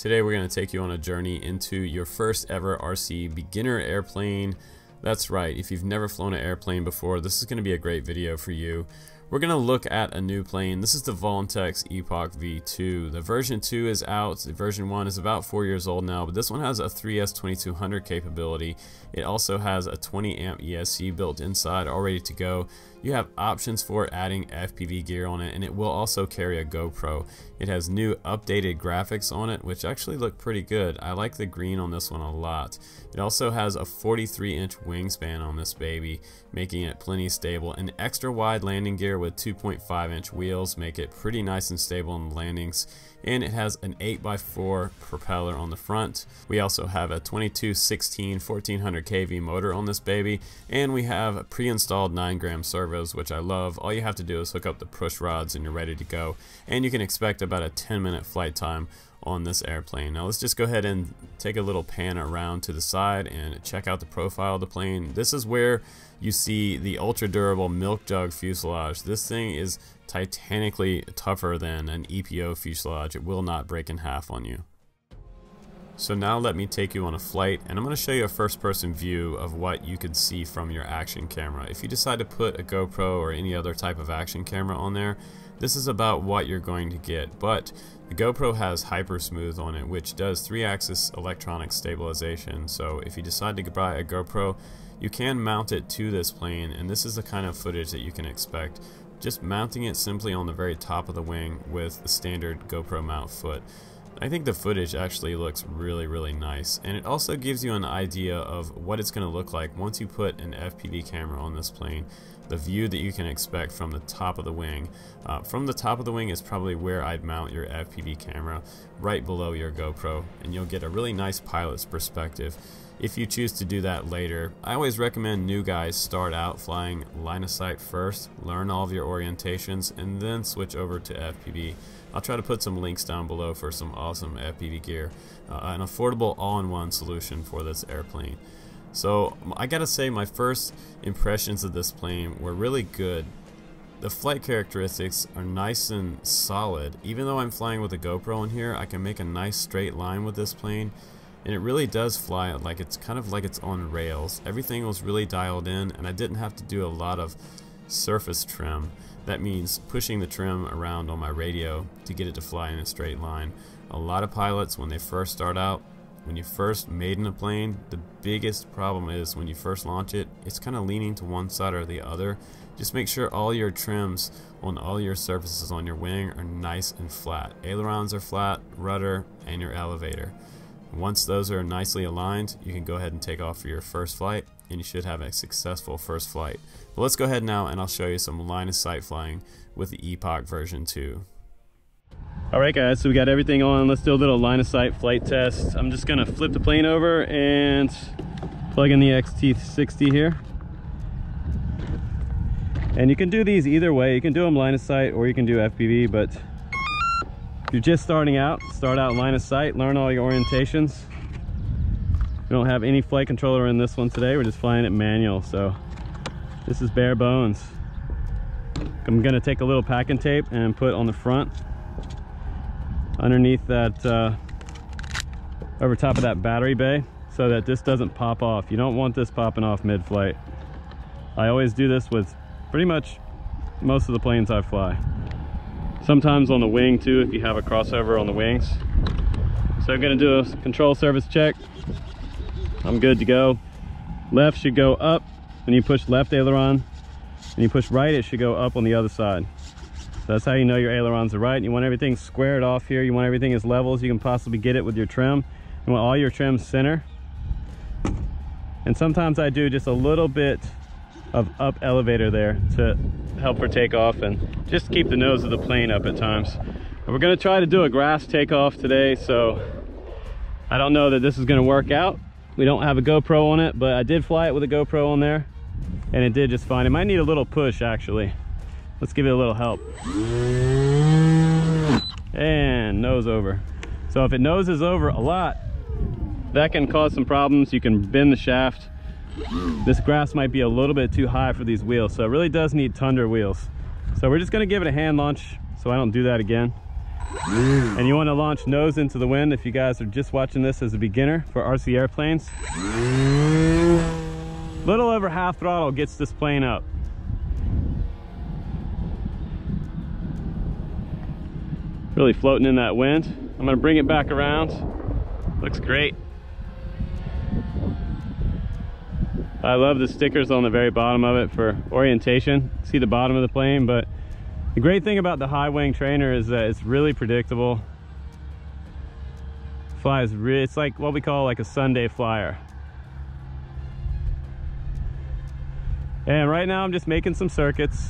Today we're going to take you on a journey into your first ever RC beginner airplane. That's right, if you've never flown an airplane before, this is going to be a great video for you. We're going to look at a new plane. This is the Volantex Epoch V2. The version 2 is out. The version 1 is about 4 years old now, but this one has a 3S2200 capability. It also has a 20 amp ESC built inside, all ready to go. You have options for adding FPV gear on it, and it will also carry a GoPro. It has new updated graphics on it, which actually look pretty good. I like the green on this one a lot. It also has a 43-inch wingspan on this baby, making it plenty stable. An extra wide landing gear with 2.5-inch wheels make it pretty nice and stable in the landings. And it has an 8x4 propeller on the front. We also have a 2216 1400 kV motor on this baby, and we have pre-installed 9-gram servos, which I love. All you have to do is hook up the push rods and you're ready to go, and you can expect about a 10-minute flight time on this airplane. Now let's just go ahead and take a little pan around to the side and check out the profile of the plane. This is where you see the ultra durable milk jug fuselage. This thing is titanically tougher than an EPO fuselage. It will not break in half on you. So now let me take you on a flight, and I'm going to show you a first-person view of what you could see from your action camera. If you decide to put a GoPro or any other type of action camera on there, this is about what you're going to get. But the GoPro has HyperSmooth on it, which does 3-axis electronic stabilization. So if you decide to buy a GoPro, you can mount it to this plane, and this is the kind of footage that you can expect. Just mounting it simply on the very top of the wing with the standard GoPro mount foot. I think the footage actually looks really nice, and it also gives you an idea of what it's going to look like once you put an FPV camera on this plane. The view that you can expect from the top of the wing. From the top of the wing is probably where I'd mount your FPV camera, right below your GoPro, and you'll get a really nice pilot's perspective. If you choose to do that later, I always recommend new guys start out flying line of sight first, learn all of your orientations, and then switch over to FPV. I'll try to put some links down below for some awesome FPV gear, an affordable all-in-one solution for this airplane. So I gotta say, my first impressions of this plane were really good. The flight characteristics are nice and solid. Even though I'm flying with a GoPro in here, I can make a nice straight line with this plane. And it really does fly like it's kind of like it's on rails. Everything was really dialed in, and I didn't have to do a lot of surface trim. That means pushing the trim around on my radio to get it to fly in a straight line. A lot of pilots, when they first start out, when you first maiden a plane, the biggest problem is when you first launch it, it's kind of leaning to one side or the other. Just make sure all your trims on all your surfaces on your wing are nice and flat. Ailerons are flat, rudder, and your elevator. Once those are nicely aligned, you can go ahead and take off for your first flight, and you should have a successful first flight. But let's go ahead now and I'll show you some line of sight flying with the Epoch version 2. Alright guys, so we got everything on. Let's do a little line of sight flight test. I'm just going to flip the plane over and plug in the XT60 here. And you can do these either way. You can do them line of sight or you can do FPV, but if you're just starting out, start out line of sight, learn all your orientations. We don't have any flight controller in this one today. We're just flying it manual, so this is bare bones. I'm going to take a little packing tape and put on the front underneath that, over top of that battery bay, so that this doesn't pop off. You don't want this popping off mid-flight. I always do this with pretty much most of the planes I fly. Sometimes on the wing too, if you have a crossover on the wings. So I'm going to do a control surface check. I'm good to go. Left should go up. When you push left aileron and you push right, it should go up on the other side. So that's how you know your ailerons are right. You want everything squared off here. You want everything as level as you can possibly get it with your trim. You want all your trim center. And sometimes I do just a little bit of up elevator there to help her take off and just keep the nose of the plane up at times. But we're going to try to do a grass takeoff today, so I don't know that this is going to work out. We don't have a GoPro on it, but I did fly it with a GoPro on there, and it did just fine. It might need a little push, actually. Let's give it a little help. And nose over. So if it noses over a lot, that can cause some problems. You can bend the shaft. This grass might be a little bit too high for these wheels, so it really does need tundra wheels. So we're just going to give it a hand launch so I don't do that again. And you want to launch nose into the wind if you guys are just watching this as a beginner for RC airplanes. Little over half throttle gets this plane up. Really floating in that wind. I'm going to bring it back around. Looks great. I love the stickers on the very bottom of it for orientation. See the bottom of the plane, but the great thing about the high wing trainer is that it's really predictable. Flies, it's like what we call like a Sunday flyer. And right now I'm just making some circuits.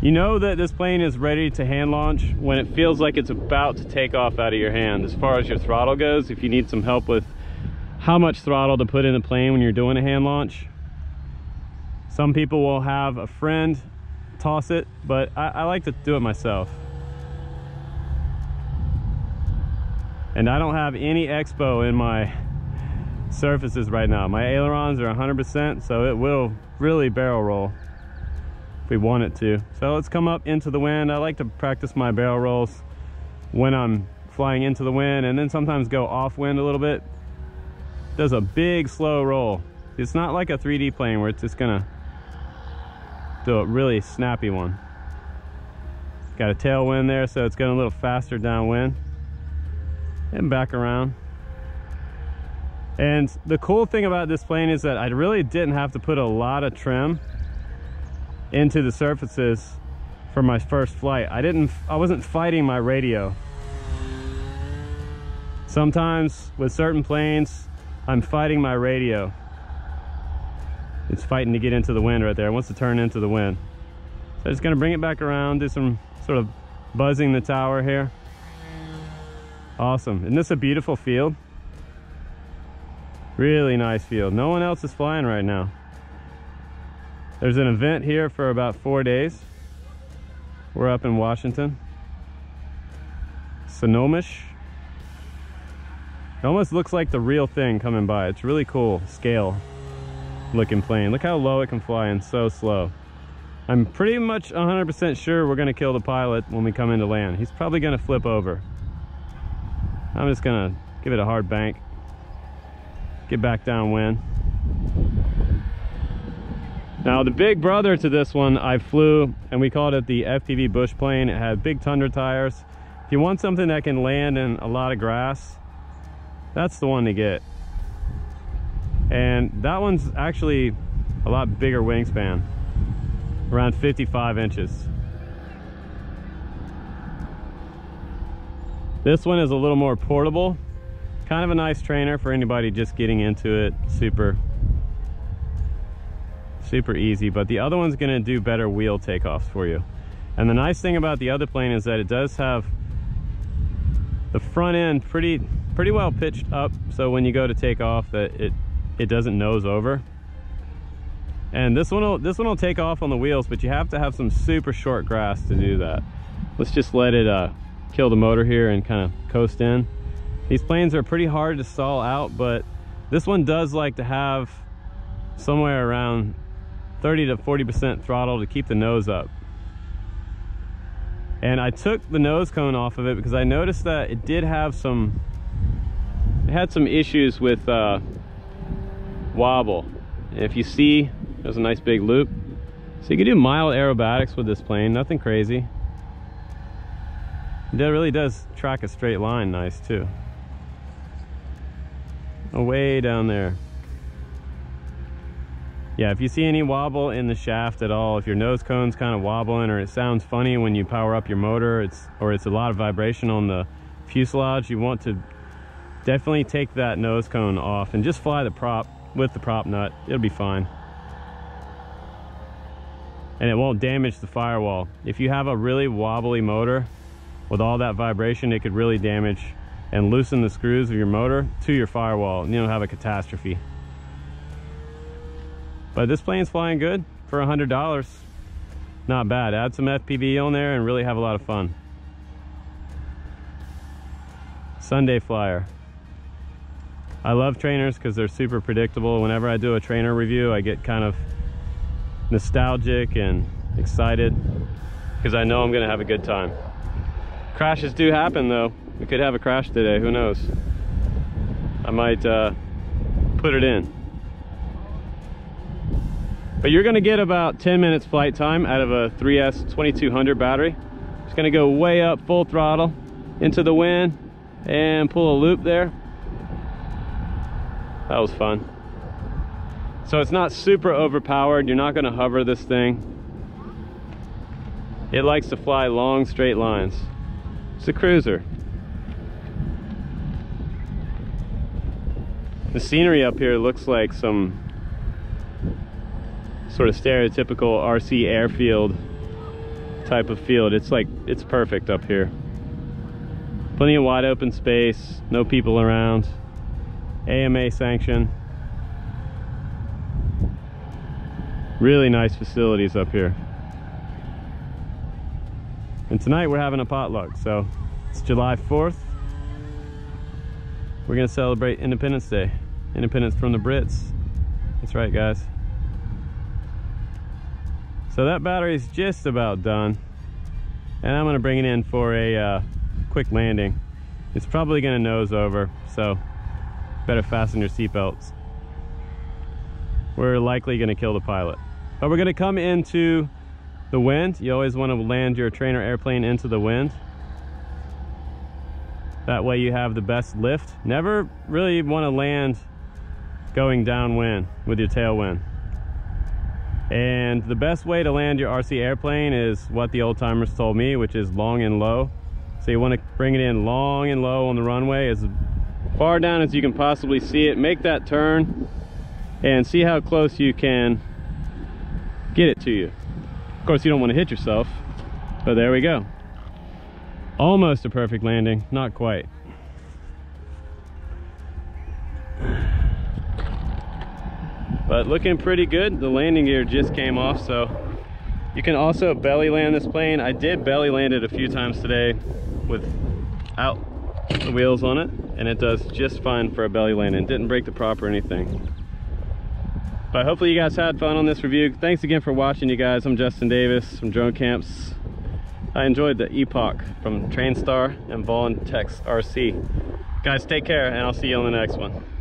You know that this plane is ready to hand launch when it feels like it's about to take off out of your hand. As far as your throttle goes, if you need some help with how much throttle to put in the plane when you're doing a hand launch. Some people will have a friend toss it, but I like to do it myself. And I don't have any expo in my surfaces right now. My ailerons are 100%, so it will really barrel roll if we want it to. So let's come up into the wind. I like to practice my barrel rolls when I'm flying into the wind and then sometimes go off wind a little bit. Does a big slow roll. It's not like a 3D plane where it's just gonna do a really snappy one. It's got a tailwind there, so it's going a little faster downwind and back around. And the cool thing about this plane is that I really didn't have to put a lot of trim into the surfaces for my first flight. I wasn't fighting my radio. Sometimes with certain planes I'm fighting my radio. It's fighting to get into the wind right there. It wants to turn into the wind. So I'm just gonna bring it back around, do some sort of buzzing the tower here. Awesome, isn't this a beautiful field? Really nice field. No one else is flying right now. There's an event here for about 4 days. We're up in Washington. Sonomish. It almost looks like the real thing coming by. It's really cool scale looking plane. Look how low it can fly and so slow. I'm pretty much 100% sure we're gonna kill the pilot when we come into land. He's probably gonna flip over. I'm just gonna give it a hard bank. Get back downwind. Now the big brother to this one I flew and we called it the FPV bush plane. It had big tundra tires. If you want something that can land in a lot of grass, that's the one to get. And that one's actually a lot bigger wingspan, around 55 inches. This one is a little more portable, kind of a nice trainer for anybody just getting into it. Super easy, but the other one's gonna do better wheel takeoffs for you. And the nice thing about the other plane is that it does have the front end pretty well pitched up, so when you go to take off that it doesn't nose over. And this one will take off on the wheels, but you have to have some super short grass to do that. Let's just let it kill the motor here and kind of coast in. These planes are pretty hard to stall out, but this one does like to have somewhere around 30 to 40% throttle to keep the nose up. And I took the nose cone off of it because I noticed that it did have some, it had some issues with wobble. And if you see, there's a nice big loop. So you can do mild aerobatics with this plane, nothing crazy. It really does track a straight line nice too. Way down there. Yeah, if you see any wobble in the shaft at all, if your nose cone's kind of wobbling or it sounds funny when you power up your motor, or it's a lot of vibration on the fuselage, you want to definitely take that nose cone off and just fly the prop with the prop nut. It'll be fine. And it won't damage the firewall. If you have a really wobbly motor with all that vibration, it could really damage and loosen the screws of your motor to your firewall and you'll have a catastrophe. But this plane's flying good for $100. Not bad. Add some FPV on there and really have a lot of fun. Sunday flyer. I love trainers because they're super predictable. Whenever I do a trainer review, I get kind of nostalgic and excited. because I know I'm gonna have a good time. Crashes do happen though. We could have a crash today, who knows? I might put it in. But you're gonna get about 10 minutes flight time out of a 3S2200 battery. It's gonna go way up full throttle into the wind and pull a loop there. That was fun. So it's not super overpowered. You're not gonna hover this thing. It likes to fly long straight lines. It's a cruiser. The scenery up here looks like some sort of stereotypical RC airfield type of field. It's like, it's perfect up here. Plenty of wide open space, no people around, AMA sanction. Really nice facilities up here. And tonight we're having a potluck, so it's July 4th. We're gonna celebrate Independence Day. Independence from the Brits. That's right, guys. So that battery's just about done, and I'm gonna bring it in for a quick landing. It's probably gonna nose over, so better fasten your seatbelts. We're likely gonna kill the pilot. But we're gonna come into the wind. You always wanna land your trainer airplane into the wind. That way you have the best lift. Never really wanna land going downwind with your tailwind. And the best way to land your RC airplane is what the old timers told me, which is long and low. So you want to bring it in long and low on the runway, as far down as you can possibly see it. Make that turn and see how close you can get it to you. Of course, you don't want to hit yourself, but there we go. Almost a perfect landing, not quite. But looking pretty good. The landing gear just came off, so you can also belly land this plane. I did belly land it a few times today without the wheels on it, and it does just fine for a belly landing. Didn't break the prop or anything. But hopefully you guys had fun on this review. Thanks again for watching, you guys. I'm Justin Davis from Drone Camps. I enjoyed the Epoch from TrainStar and Volantex RC. Guys, take care, and I'll see you on the next one.